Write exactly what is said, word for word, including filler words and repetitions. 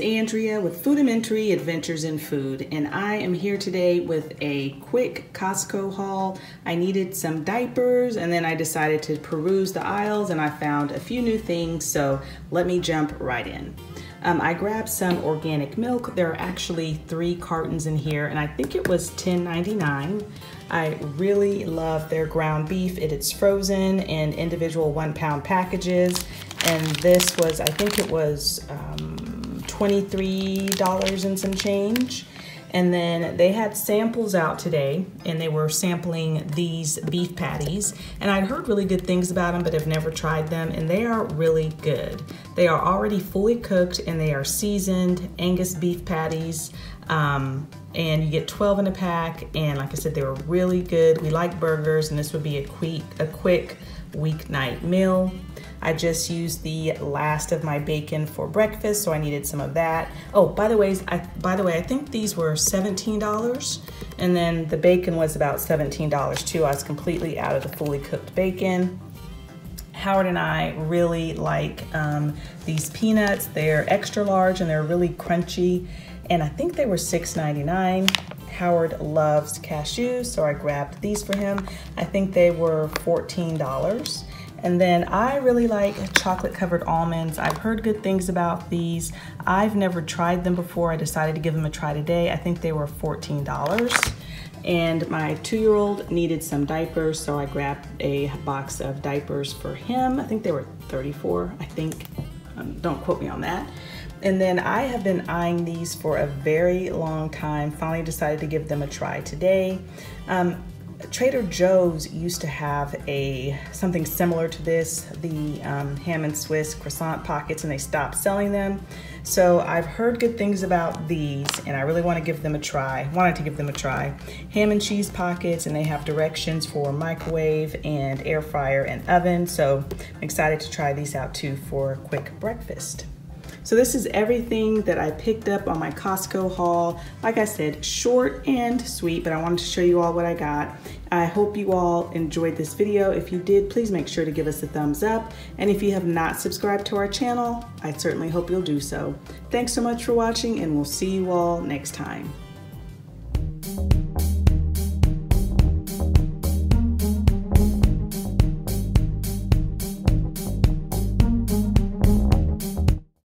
is Andrea with Foodimentary Adventures in Food, and I am here today with a quick Costco haul. I needed some diapers, and then I decided to peruse the aisles and I found a few new things, so let me jump right in. Um, I grabbed some organic milk. There are actually three cartons in here, and I think it was ten ninety-nine. I really love their ground beef. It is frozen in individual one pound packages. And this was, I think it was um, twenty-three dollars and some change. And then they had samples out today, and they were sampling these beef patties. And I'd heard really good things about them, but have never tried them, and they are really good. They are already fully cooked, and they are seasoned Angus beef patties. Um, and you get twelve in a pack, and like I said, they were really good. We like burgers, and this would be a quick, a quick weeknight meal. I just used the last of my bacon for breakfast, so I needed some of that. Oh, by the way, I, by the way, I think these were seventeen dollars, and then the bacon was about seventeen dollars too. I was completely out of the fully cooked bacon. Howard and I really like um, these peanuts. They're extra large and they're really crunchy, and I think they were six ninety-nine. Howard loves cashews, so I grabbed these for him. I think they were fourteen dollars. And then I really like chocolate covered almonds. I've heard good things about these. I've never tried them before. I decided to give them a try today. I think they were fourteen dollars. And my two-year-old needed some diapers, so I grabbed a box of diapers for him. I think they were thirty-four dollars, I think. Um, don't quote me on that. And then I have been eyeing these for a very long time. Finally decided to give them a try today. Um, Trader Joe's used to have a something similar to this, the um, ham and Swiss croissant pockets, and they stopped selling them. So I've heard good things about these, and I really want to give them a try. Wanted to give them a try. Ham and cheese pockets, and they have directions for microwave and air fryer and oven. So I'm excited to try these out too for a quick breakfast. So this is everything that I picked up on my Costco haul. Like I said, short and sweet, but I wanted to show you all what I got. I hope you all enjoyed this video. If you did, please make sure to give us a thumbs up. And if you have not subscribed to our channel, I certainly hope you'll do so. Thanks so much for watching, and we'll see you all next time.